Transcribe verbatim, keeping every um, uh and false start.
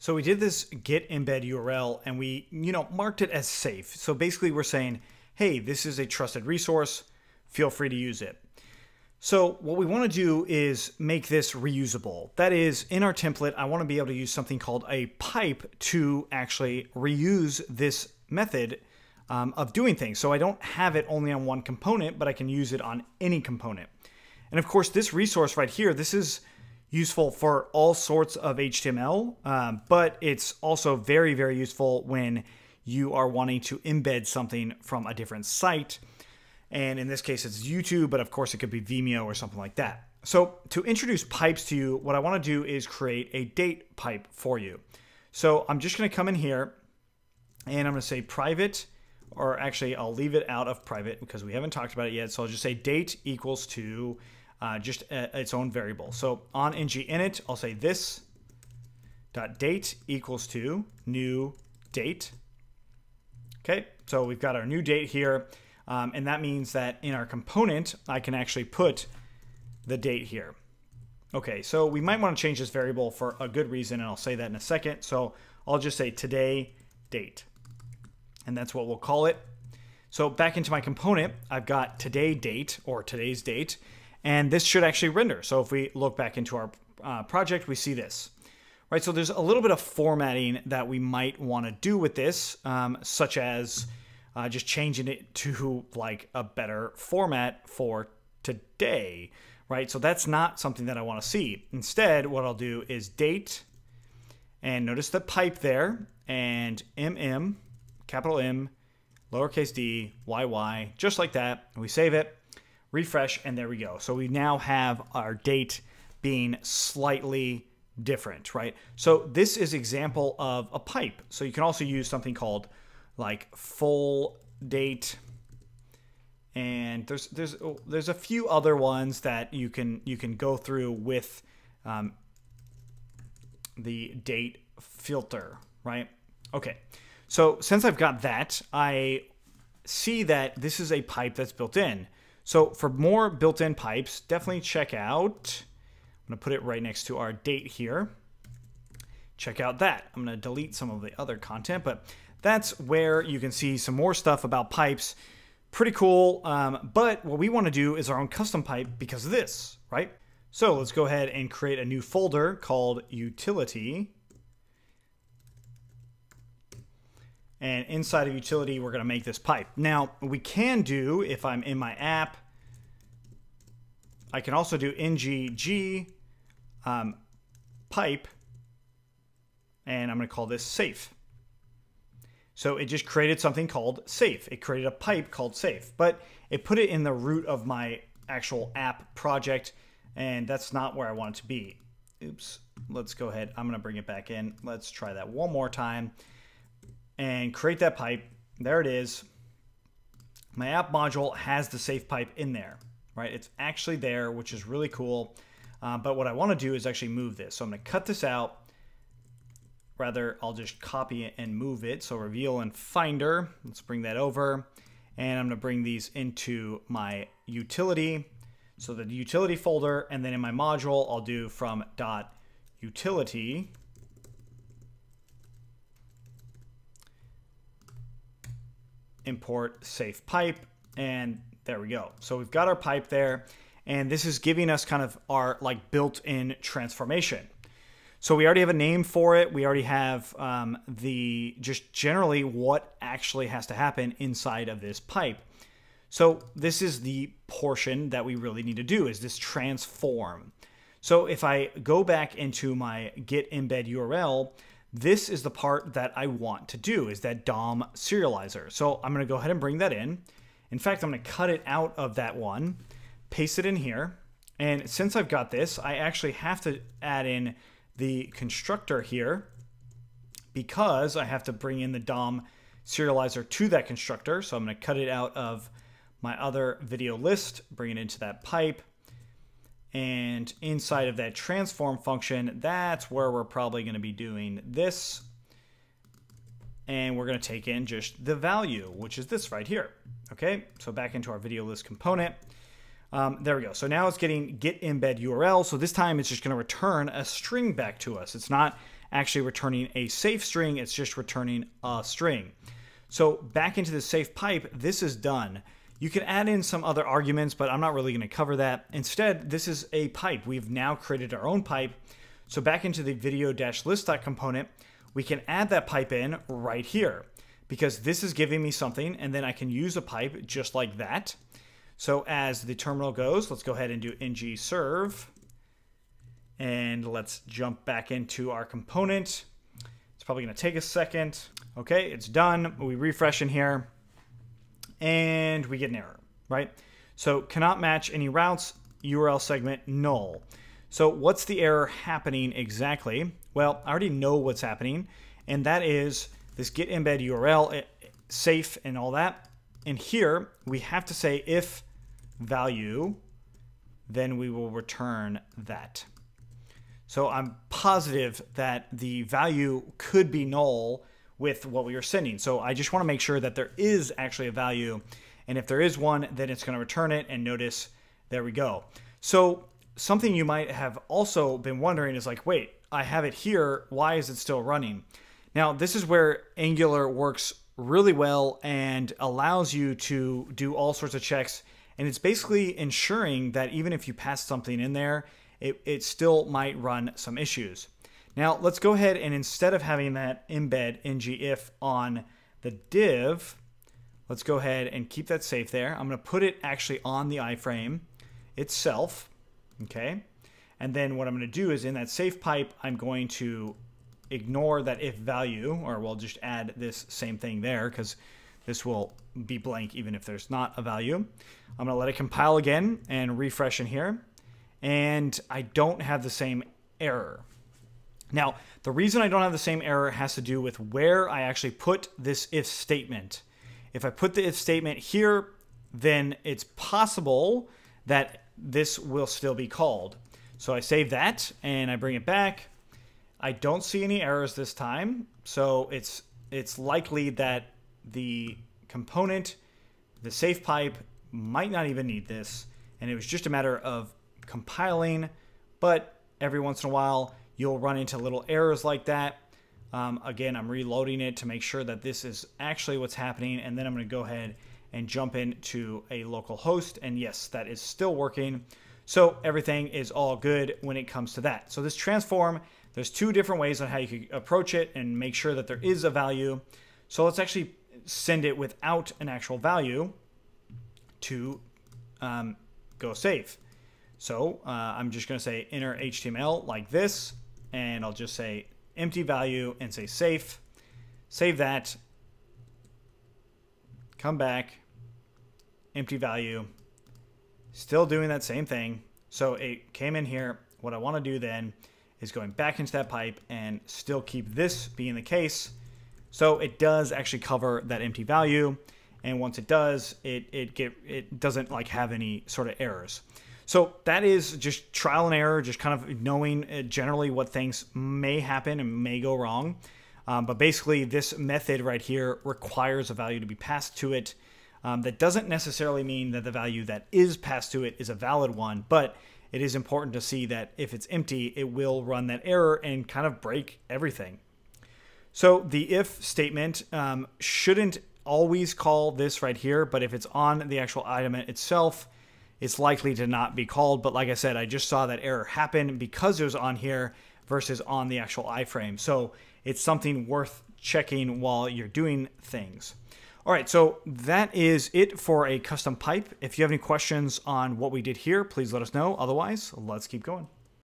So we did this get embed U R L and we, you know, marked it as safe. So basically we're saying, hey, this is a trusted resource. Feel free to use it. So what we want to do is make this reusable. That is, in our template, I want to be able to use something called a pipe to actually reuse this method um, of doing things. So I don't have it only on one component, but I can use it on any component. And of course, this resource right here, this is useful for all sorts of H T M L, um, but it's also very, very useful when you are wanting to embed something from a different site. And in this case, it's YouTube, but of course it could be Vimeo or something like that. So to introduce pipes to you, what I want to do is create a date pipe for you. So I'm just going to come in here and I'm going to say private, or actually I'll leave it out of private because we haven't talked about it yet. So I'll just say date equals to uh, just a, its own variable. So on ngInit, I'll say this dot date equals to new date. Okay. So we've got our new date here. Um, and that means that in our component, I can actually put the date here. Okay, so we might want to change this variable for a good reason, and I'll say that in a second. So I'll just say today date, and that's what we'll call it. So back into my component, I've got today date, or today's date, and this should actually render. So if we look back into our uh, project, we see this. Right, so there's a little bit of formatting that we might want to do with this, um, such as Uh, just changing it to like a better format for today, right? So that's not something that I want to see. Instead, what I'll do is date, and notice the pipe there, and mm, capital M, lowercase d, yy, just like that. We save it, refresh, and there we go. So we now have our date being slightly different, right? So this is example of a pipe. So you can also use something called like full date, and there's there's there's a few other ones that you can you can go through with um, the date filter, right? Okay, so since I've got that, I see that this is a pipe that's built in. So for more built-in pipes, definitely check out. I'm gonna put it right next to our date here. Check out that. I'm gonna delete some of the other content, but that's where you can see some more stuff about pipes. Pretty cool. Um, but what we want to do is our own custom pipe because of this, right? So let's go ahead and create a new folder called utility. And inside of utility, we're going to make this pipe. Now we can do, if I'm in my app, I can also do ng g um, pipe, and I'm going to call this safe. So it just created something called safe. It created a pipe called safe, but it put it in the root of my actual app project, and that's not where I want it to be. Oops, let's go ahead. I'm gonna bring it back in. Let's try that one more time and create that pipe. There it is. My app module has the safe pipe in there, right? It's actually there, which is really cool. Uh, but what I wanna do is actually move this. So I'm gonna cut this out. Rather, I'll just copy it and move it. So reveal and finder, let's bring that over. And I'm gonna bring these into my utility. So the utility folder, and then in my module, I'll do from dot utility. Import safe pipe, and there we go. So we've got our pipe there, and this is giving us kind of our like built-in transformation. So we already have a name for it. We already have um, the just generally what actually has to happen inside of this pipe. So this is the portion that we really need to do, is this transform. So if I go back into my get embed U R L, this is the part that I want to do, is that D O M serializer. So I'm gonna go ahead and bring that in. In fact, I'm gonna cut it out of that one, paste it in here. And since I've got this, I actually have to add in the constructor here, because I have to bring in the D O M serializer to that constructor. So I'm going to cut it out of my other video list, bring it into that pipe, and inside of that transform function, that's where we're probably going to be doing this. And we're going to take in just the value, which is this right here. Okay. So back into our video list component. Um, there we go. So now it's getting get embed U R L. So this time it's just going to return a string back to us. It's not actually returning a safe string, it's just returning a string. So back into the safe pipe, this is done. You can add in some other arguments, but I'm not really going to cover that. Instead, this is a pipe. We've now created our own pipe. So back into the video-list.component, we can add that pipe in right here because this is giving me something, and then I can use a pipe just like that. So as the terminal goes, let's go ahead and do ng serve. And let's jump back into our component. It's probably going to take a second. Okay, it's done. We refresh in here and we get an error, right? So cannot match any routes, U R L segment null. So what's the error happening exactly? Well, I already know what's happening, and that is this get embed U R L safe and all that. And here we have to say if value, then we will return that. So I'm positive that the value could be null with what we are sending. So I just want to make sure that there is actually a value. And if there is one, then it's going to return it. And notice, there we go. So something you might have also been wondering is like, wait, I have it here. Why is it still running? Now, this is where Angular works really well and allows you to do all sorts of checks. And it's basically ensuring that even if you pass something in there, It, it still might run some issues. Now let's go ahead and instead of having that embed ng-if on the div, let's go ahead and keep that safe there. I'm gonna put it actually on the iframe itself, okay? And then what I'm gonna do is in that safe pipe, I'm going to ignore that if value, or we'll just add this same thing there because this will be blank even if there's not a value. I'm gonna let it compile again and refresh in here. And I don't have the same error. Now, the reason I don't have the same error has to do with where I actually put this if statement. If I put the if statement here, then it's possible that this will still be called. So I save that and I bring it back. I don't see any errors this time. So it's, it's likely that the component, the safe pipe, might not even need this. And it was just a matter of compiling, but every once in a while you'll run into little errors like that. Um, again, I'm reloading it to make sure that this is actually what's happening, and then I'm going to go ahead and jump into a local host, and yes, that is still working. So everything is all good when it comes to that. So this transform, there's two different ways on how you could approach it and make sure that there is a value. So let's actually send it without an actual value to um, go save. So uh, I'm just gonna say inner H T M L like this, and I'll just say empty value and say safe, save that, come back, empty value, still doing that same thing. So it came in here. What I wanna do then is going back into that pipe and still keep this being the case. So it does actually cover that empty value. And once it does, it, it, get, it doesn't like have any sort of errors. So that is just trial and error, just kind of knowing generally what things may happen and may go wrong. Um, but basically this method right here requires a value to be passed to it. Um, that doesn't necessarily mean that the value that is passed to it is a valid one, but it is important to see that if it's empty, it will run that error and kind of break everything. So the if statement um, shouldn't always call this right here, but if it's on the actual item itself, it's likely to not be called. But like I said, I just saw that error happen because it was on here versus on the actual iframe. So it's something worth checking while you're doing things. All right, so that is it for a custom pipe. If you have any questions on what we did here, please let us know. Otherwise, let's keep going.